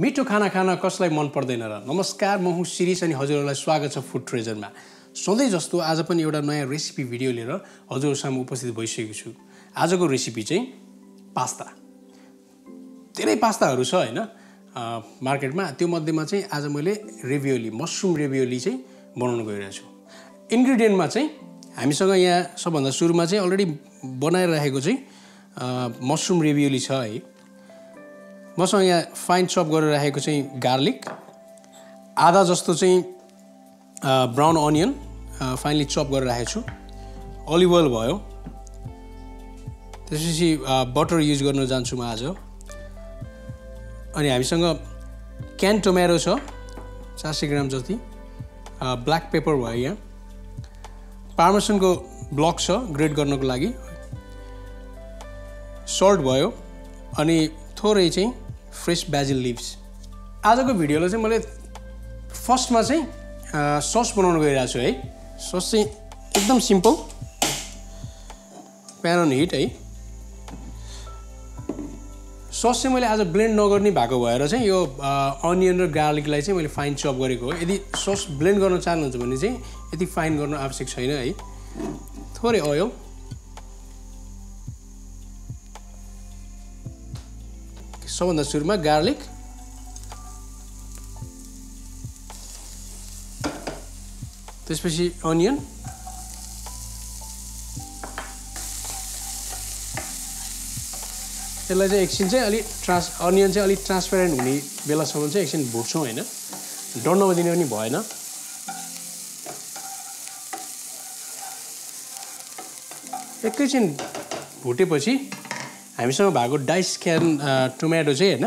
मिठो खाना खाना कसलाई मन पर्दैन र? नमस्कार, म हुँ शिरीष अनि हजुरहरूलाई स्वागत छ फुड ट्रेजरमा। सधैँ जस्तो आज पनि एउटा नयाँ रेसिपी भिडियो लिएर हजुरहरूसँग उपस्थित भइसकेको छु। आजको रेसिपी चाहिँ पास्ता। धेरै पास्ताहरू छ हैन मार्केटमा, त्यो मध्येमा चाहिँ आज मैले रेभियोली, मसरुम रेभियोली चाहिँ बनाउन गइरहेको छु। इन्ग्रेडिएन्टमा चाहिँ हामीसँग यहाँ सबभन्दा सुरुमा चाहिँ अलरेडी बनाइराखेको चाहिँ मसरुम रेभियोली छ है। मसँग यहाँ फाइन चप गरेर राखेको चाहिँ गार्लिक, आधा जस्तो चाहिँ ब्राउन अनियन फाइनली चप गरेर राखेको छु, अलिभ ओइल भयो, त्यसपछि बटर युज गर्न जान्छु म आज। अनि हामीसँग क्यान टोमेटो छ 400 ग्राम जति, ब्ल्याक पेपर भयो, यहाँ पार्मेसनको ब्लक छ ग्रेट गर्नको लागि, सल्ट भयो, अनि थोड़े फ्रेश बेजिल लिव्स। आज को भिडियो मैं फर्स्ट में सस बनाने गई रहु हाई। सस एकदम सीम्पल, पैन अन हिट हाई। सस मैं आज ब्लेंड नगर्ने भएको भएर अनियन र गार्लिकलाई मैं फाइन चप गरेको हो। यदि सस ब्लेंड गर्न चाहनुहुन्छ भने यति फाइन गर्न आवश्यक छैन हाई। थोड़े ओइल, सबभन्दा सुरुमा गार्लिक, त्यसपछि अनियन, यसलाई चाहिँ एकछिन चाहिँ अलि अनियन चाहिँ अलि ट्रान्सपेरेन्ट हुने बेलासम्म चाहिँ एकछिन भुट्छौँ हैन, डढ्न दिने पनि भएन। एकैछिन भुटेपछि हामीसँग भएको डाइस क्यान टोमेटो चाहिँ हैन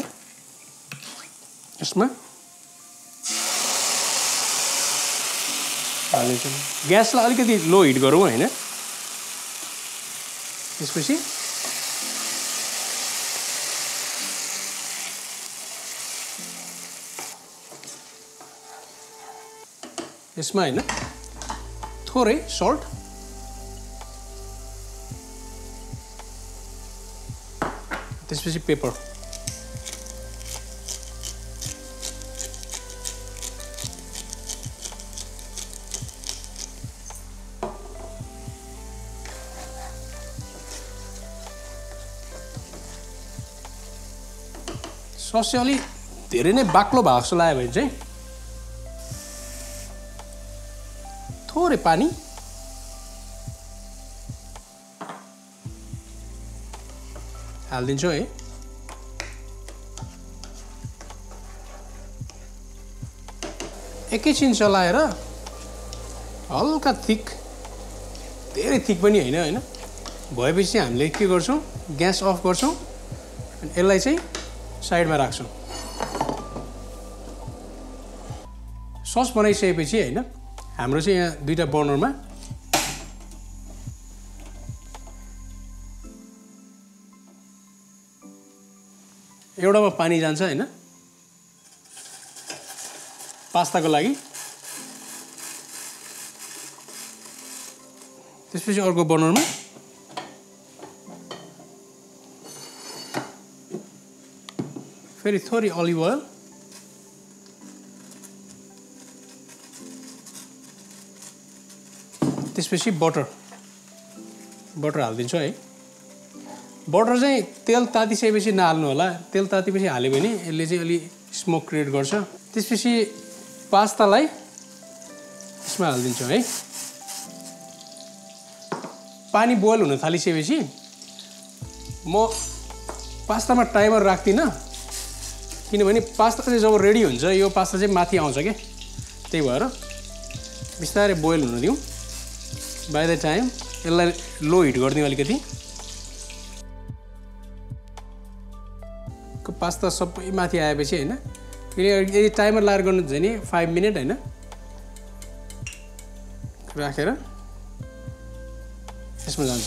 यसमा हाल्छौँ। ग्यासलाई अलिकति लो हिट गरौँ हैन। त्यसपछि यसमा हैन थोरै सल्ट, त्यसपछि पेपर। सस अलि धेरै नै बाक्लो भएको जस्तो लाग्यो भने थोरै पानी, हालिदिन्छौँ है। एकैछिन चलाएर हल्का थिक, धेरै थिक पनि होइन हैन, भएपछि हामीले के गर्छौँ, ग्यास अफ गर्छौँ अनि यसलाई चाहिँ साइडमा राख्छौँ। सस बनाइसकेपछि हैन हाम्रो चाहिँ यहाँ दुईटा बर्नरमा एउटामा पानी जान्छ हैन पास्ताको लागि, त्यसपछि अर्को बर्नरमा। फेरि थोरै अलिभ ओइल, त्यसपछि बटर हालिदिन्छु है। बटर चाहिँ तेल तातिसकेपछि नहाल्नु होला, तेल तातिपछि हाल्यो भने यसले चाहिँ अलि स्मोक क्रिएट गर्छ। त्यसपछि पास्तालाई यसमा हालिदिन्छौँ है। पानी बोइल हुन थालिसकेपछि म पास्तामा टाइमर राख्दिनँ, किनभने पास्ता चाहिँ जब रेडी हुन्छ यो पास्ता चाहिँ माथि आउँछ के, त्यही भएर बिस्तारै बोइल हुन दिउँ। बाई द टाइम यसलाई लो हिट गरिदिउँ अलिकति। पास्ता सबै माथि आएपछि हैन, किनकि यदि टाइमर लगाएर गर्नुहुन्छ भने 5 मिनट हैन राखेर यसमा जान्छ।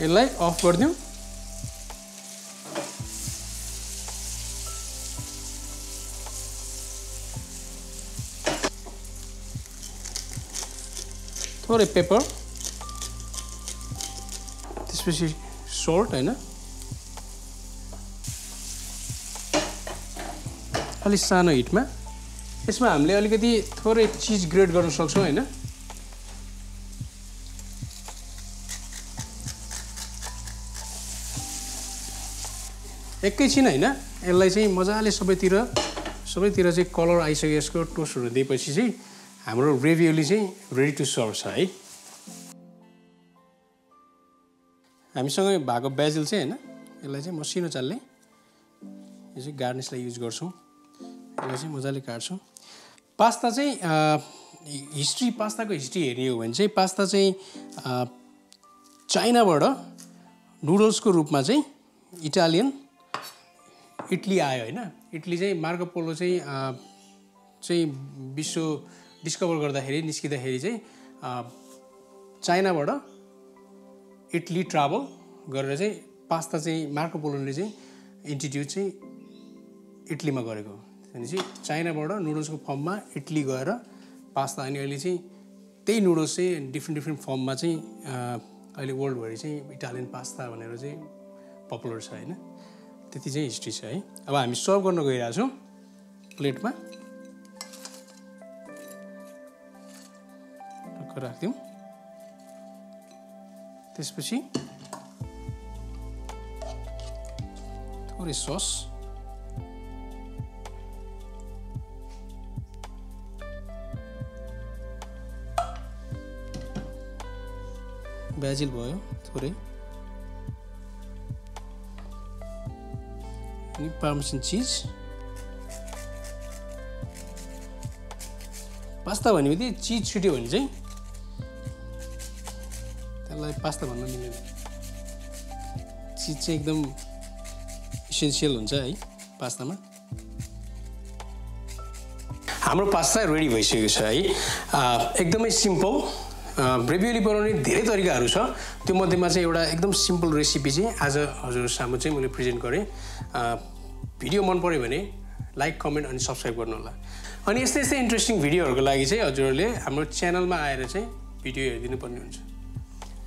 यसलाई अफ गरिदिउँ। थोरै पेपर, त्यसपछि सल्ट हैन, अलि सानो हिटमा यसमा हामीले अलिकति थोरै चीज ग्रेट गर्न सक्छौं हैन एकैछिन हैन यसलाई चाहिँ मजाले सबैतिर चाहिँ कलर आइसक्यो यसको टोस्ट हुन दिएपछि चाहिँ हाम्रो रेभियोली चाहिँ रेडी टु सर्भ छ है हामीसँग भएको बेजिल चाहिँ हैन यसलाई चाहिँ मसिनो चालले यो चाहिँ गार्निसलाई युज गर्छौं यसलाई चाहिँ मजाले काट्छौं पास्ता चाहिँ पास्ताको हिस्ट्री हेर्ने हो भने चाहिँ पास्ता चाहिँ चाइनाबाट नुडल्सको रूपमा चाहिँ इटली आयो हैन इटली चाहिँ मार्को पोलो चाहिँ विश्व डिस्कभर गर्दाखेरि निस्किदाखेरि चाहिँ चाइनाबाट इटली ट्राभल गरेर चाहिँ पास्ता चाहिँ मार्को पोलोले चाहिँ इन्ट्रोड्युस चाहिँ इटलीमा गरेको भनेपछि चाइनाबाट नुडल्सको फर्ममा इटली गएर पास्ता अनि अहिले चाहिँ त्यही नुडल्स चाहिँ डिफ्रेन्ट फर्ममा चाहिँ अहिले वर्ल्डभरि चाहिँ इटालियन पास्ता भनेर चाहिँ पपुलर छ हैन त्यति चाहिँ हिस्ट्री छ है अब हामी सर्भ गर्न गइरा छौं प्लेटमा टक्क राख्दियौ त्यसपछि थोरै सस बेजिल भयो थोरै पार्मेसन चीज पास्ता भनेपछि चीज छिट्यो भने चाहिँ त्यसलाई पास्ता भन्न मिल्दैन चीज चाहिँ एकदम एसेन्शियल हुन्छ है पास्तामा हाम्रो पास्ता रेडी भइसकेको छ है एकदमै सिम्पल रेभियोली बनाउने धेरै तरिकाहरू छ त्यो मध्येमा चाहिँ एउटा एकदम सिम्पल रेसिपी चाहिँ आज हजुरहरु सामु चाहिँ मैले प्रेजेन्ट गरे भिडियो मन पर्यो भने लाइक कमेन्ट अनि सब्स्क्राइब गर्नु होला अनि यस्तै यस्तै इन्ट्रेस्टिङ भिडियोहरुको लागि चाहिँ हजुरहरुले हाम्रो च्यानलमा आएर चाहिँ भिडियो हेर्दिनु पर्नु हुन्छ